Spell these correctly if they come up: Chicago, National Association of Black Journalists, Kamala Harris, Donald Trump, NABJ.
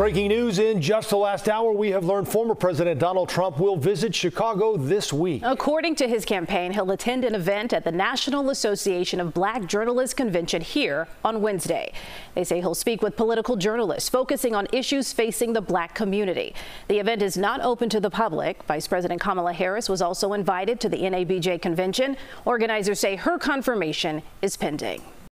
Breaking news in just the last hour, we have learned former President Donald Trump will visit Chicago this week. According to his campaign, he'll attend an event at the National Association of Black Journalists convention here on Wednesday. They say he'll speak with political journalists, focusing on issues facing the black community. The event is not open to the public. Vice President Kamala Harris was also invited to the NABJ convention. Organizers say her confirmation is pending.